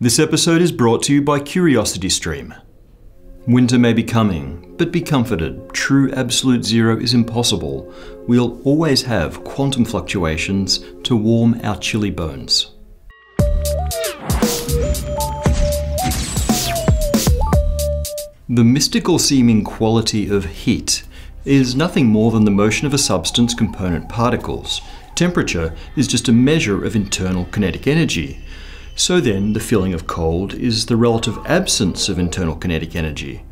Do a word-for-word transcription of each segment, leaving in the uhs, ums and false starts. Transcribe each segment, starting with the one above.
This episode is brought to you by CuriosityStream. Winter may be coming, but be comforted. True absolute zero is impossible. We'll always have quantum fluctuations to warm our chilly bones. The mystical-seeming quality of heat is nothing more than the motion of a substance's component particles. Temperature is just a measure of internal kinetic energy. So then, the feeling of cold is the relative absence of internal kinetic energy.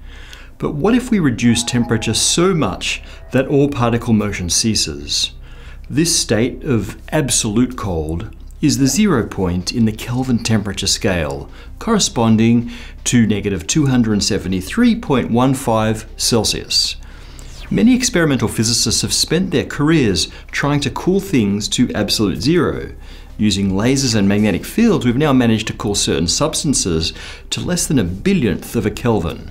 But what if we reduce temperature so much that all particle motion ceases? This state of absolute cold is the zero point in the Kelvin temperature scale, corresponding to negative two hundred seventy-three point one five Celsius. Many experimental physicists have spent their careers trying to cool things to absolute zero. Using lasers and magnetic fields, we've now managed to cool certain substances to less than a billionth of a Kelvin.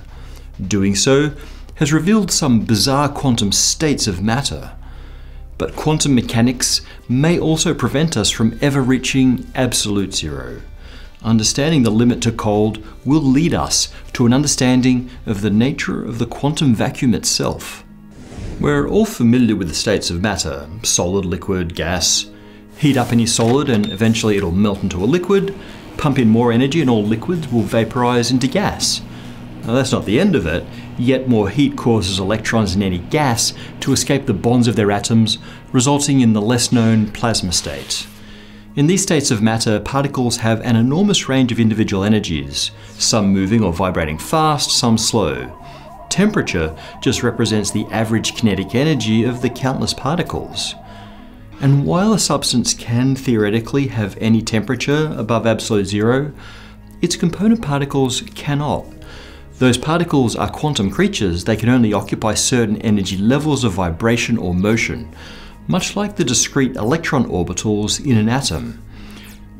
Doing so has revealed some bizarre quantum states of matter. But quantum mechanics may also prevent us from ever reaching absolute zero. Understanding the limit to cold will lead us to an understanding of the nature of the quantum vacuum itself. We're all familiar with the states of matter: solid, liquid, gas. Heat up any solid and eventually it'll melt into a liquid, pump in more energy and all liquids will vaporize into gas. Now that's not the end of it, yet more heat causes electrons in any gas to escape the bonds of their atoms, resulting in the less known plasma state. In these states of matter, particles have an enormous range of individual energies, some moving or vibrating fast, some slow. Temperature just represents the average kinetic energy of the countless particles. And while a substance can theoretically have any temperature above absolute zero, its component particles cannot. Those particles are quantum creatures. They can only occupy certain energy levels of vibration or motion, much like the discrete electron orbitals in an atom.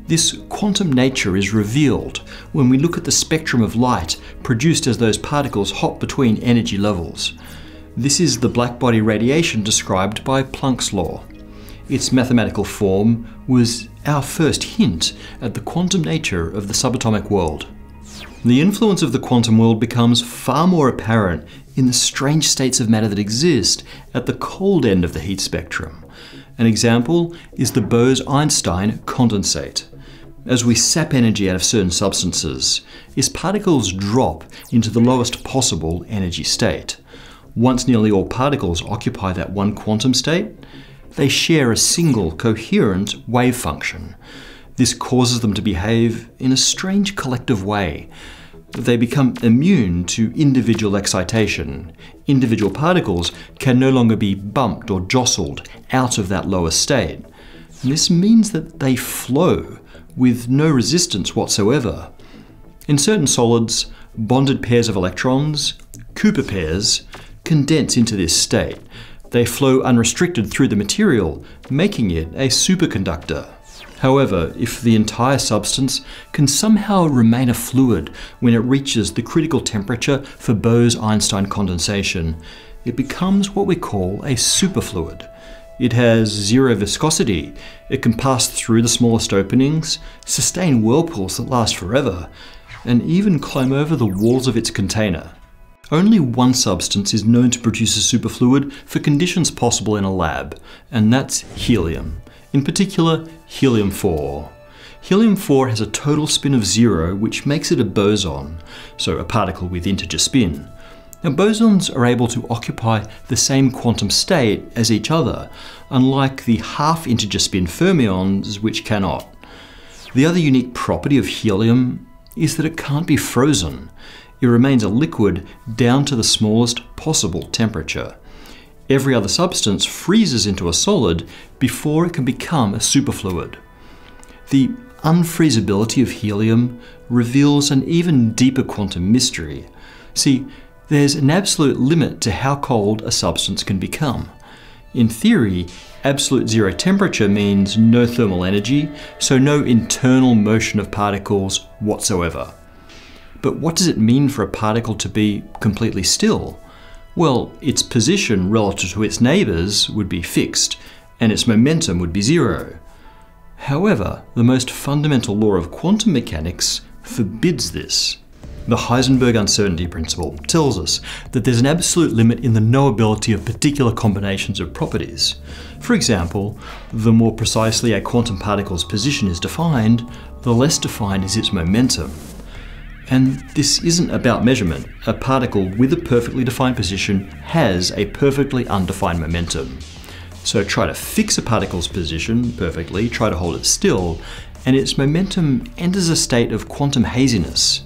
This quantum nature is revealed when we look at the spectrum of light produced as those particles hop between energy levels. This is the blackbody radiation described by Planck's law. Its mathematical form was our first hint at the quantum nature of the subatomic world. The influence of the quantum world becomes far more apparent in the strange states of matter that exist at the cold end of the heat spectrum. An example is the Bose-Einstein condensate. As we sap energy out of certain substances, its particles drop into the lowest possible energy state. Once nearly all particles occupy that one quantum state, they share a single coherent wave function. This causes them to behave in a strange collective way. They become immune to individual excitation. Individual particles can no longer be bumped or jostled out of that lower state. This means that they flow with no resistance whatsoever. In certain solids, bonded pairs of electrons, Cooper pairs, condense into this state. They flow unrestricted through the material, making it a superconductor. However, if the entire substance can somehow remain a fluid when it reaches the critical temperature for Bose-Einstein condensation, it becomes what we call a superfluid. It has zero viscosity, it can pass through the smallest openings, sustain whirlpools that last forever, and even climb over the walls of its container. Only one substance is known to produce a superfluid for conditions possible in a lab, and that's helium. In particular, helium four. Helium four has a total spin of zero, which makes it a boson, so a particle with integer spin. Now, bosons are able to occupy the same quantum state as each other, unlike the half-integer spin fermions, which cannot. The other unique property of helium is that it can't be frozen. It remains a liquid down to the smallest possible temperature. Every other substance freezes into a solid before it can become a superfluid. The unfreezability of helium reveals an even deeper quantum mystery. See, there's an absolute limit to how cold a substance can become. In theory, absolute zero temperature means no thermal energy, so no internal motion of particles whatsoever. But what does it mean for a particle to be completely still? Well, its position relative to its neighbors would be fixed, and its momentum would be zero. However, the most fundamental law of quantum mechanics forbids this. The Heisenberg uncertainty principle tells us that there's an absolute limit in the knowability of particular combinations of properties. For example, the more precisely a quantum particle's position is defined, the less defined is its momentum. And this isn't about measurement. A particle with a perfectly defined position has a perfectly undefined momentum. So try to fix a particle's position perfectly, try to hold it still, and its momentum enters a state of quantum haziness.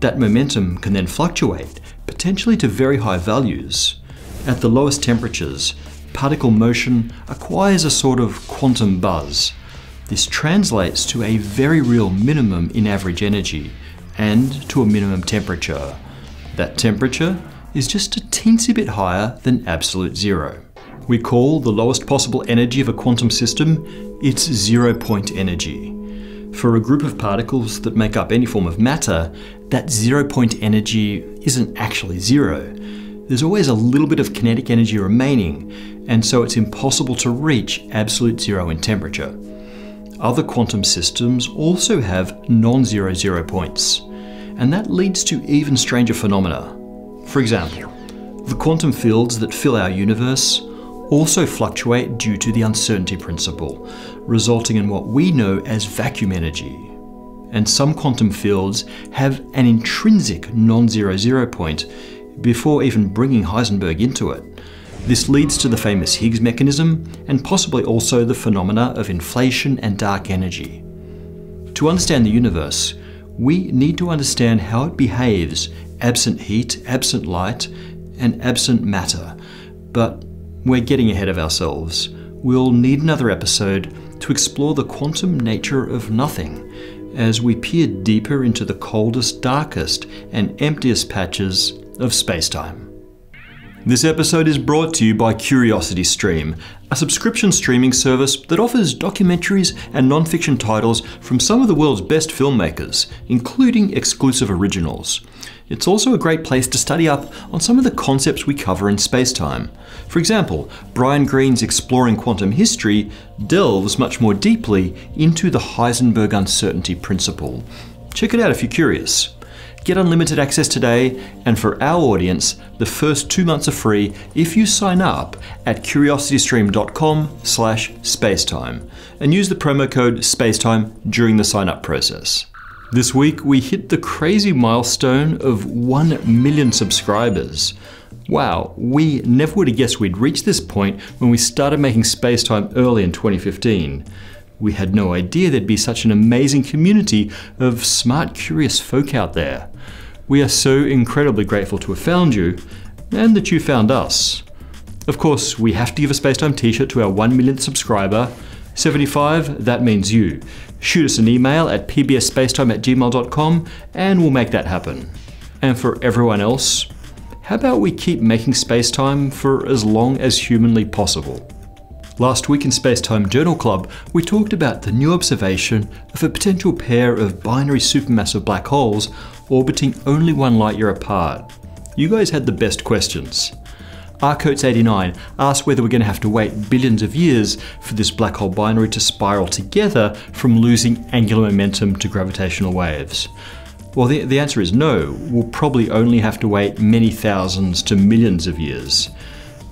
That momentum can then fluctuate, potentially to very high values. At the lowest temperatures, particle motion acquires a sort of quantum buzz. This translates to a very real minimum in average energy, and to a minimum temperature. That temperature is just a teensy bit higher than absolute zero. We call the lowest possible energy of a quantum system its zero-point energy. For a group of particles that make up any form of matter, that zero-point energy isn't actually zero. There's always a little bit of kinetic energy remaining, and so it's impossible to reach absolute zero in temperature. Other quantum systems also have non-zero zero points, and that leads to even stranger phenomena. For example, the quantum fields that fill our universe also fluctuate due to the uncertainty principle, resulting in what we know as vacuum energy. And some quantum fields have an intrinsic non-zero zero point before even bringing Heisenberg into it. This leads to the famous Higgs mechanism, and possibly also the phenomena of inflation and dark energy. To understand the universe, we need to understand how it behaves, absent heat, absent light, and absent matter. But we're getting ahead of ourselves. We'll need another episode to explore the quantum nature of nothing, as we peer deeper into the coldest, darkest, and emptiest patches of space-time. This episode is brought to you by CuriosityStream, a subscription streaming service that offers documentaries and non-fiction titles from some of the world's best filmmakers, including exclusive originals. It's also a great place to study up on some of the concepts we cover in Space-Time. For example, Brian Greene's Exploring Quantum History delves much more deeply into the Heisenberg uncertainty principle. Check it out if you're curious. Get unlimited access today, and for our audience, the first two months are free if you sign up at curiosity stream dot com slash spacetime and use the promo code SPACETIME during the sign-up process. This week, we hit the crazy milestone of one million subscribers. Wow, we never would have guessed we'd reach this point when we started making Spacetime early in twenty fifteen. We had no idea there'd be such an amazing community of smart, curious folk out there. We are so incredibly grateful to have found you, and that you found us. Of course, we have to give a Spacetime t-shirt to our one millionth subscriber. seventy-five, that means you. Shoot us an email at p b s spacetime at gmail dot com and we'll make that happen. And for everyone else, how about we keep making Spacetime for as long as humanly possible? Last week in Spacetime Journal Club, we talked about the new observation of a potential pair of binary supermassive black holes orbiting only one light year apart. You guys had the best questions. R Coates eighty-nine asked whether we're going to have to wait billions of years for this black hole binary to spiral together from losing angular momentum to gravitational waves. Well, the, the answer is no. We'll probably only have to wait many thousands to millions of years.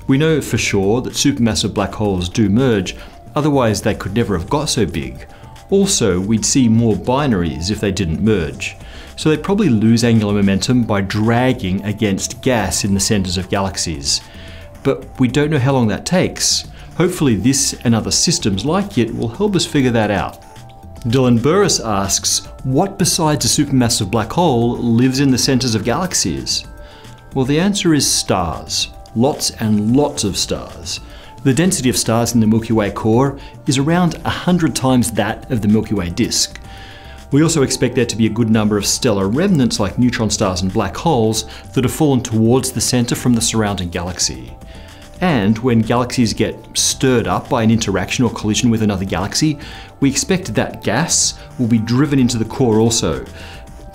We know for sure that supermassive black holes do merge, otherwise they could never have got so big. Also, we'd see more binaries if they didn't merge. So they probably lose angular momentum by dragging against gas in the centers of galaxies. But we don't know how long that takes. Hopefully this and other systems like it will help us figure that out. Dylan Burris asks, what besides a supermassive black hole lives in the centers of galaxies? Well, the answer is stars. Lots and lots of stars. The density of stars in the Milky Way core is around one hundred times that of the Milky Way disk. We also expect there to be a good number of stellar remnants like neutron stars and black holes that have fallen towards the center from the surrounding galaxy. And when galaxies get stirred up by an interaction or collision with another galaxy, we expect that gas will be driven into the core also.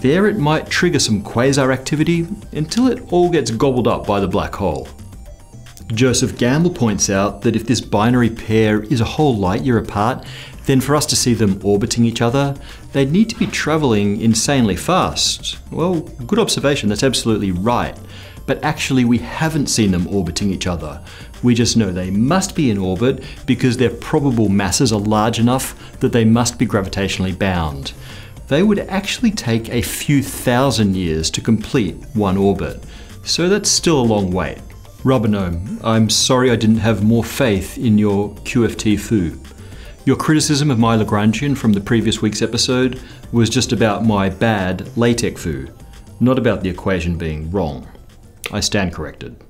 There it might trigger some quasar activity until it all gets gobbled up by the black hole. Joseph Gamble points out that if this binary pair is a whole light year apart, then for us to see them orbiting each other, they'd need to be traveling insanely fast. Well, good observation, that's absolutely right. But actually we haven't seen them orbiting each other. We just know they must be in orbit because their probable masses are large enough that they must be gravitationally bound. They would actually take a few thousand years to complete one orbit. So that's still a long wait. Rubber Gnome, I'm sorry I didn't have more faith in your Q F T foo. Your criticism of my Lagrangian from the previous week's episode was just about my bad LaTeX foo, not about the equation being wrong. I stand corrected.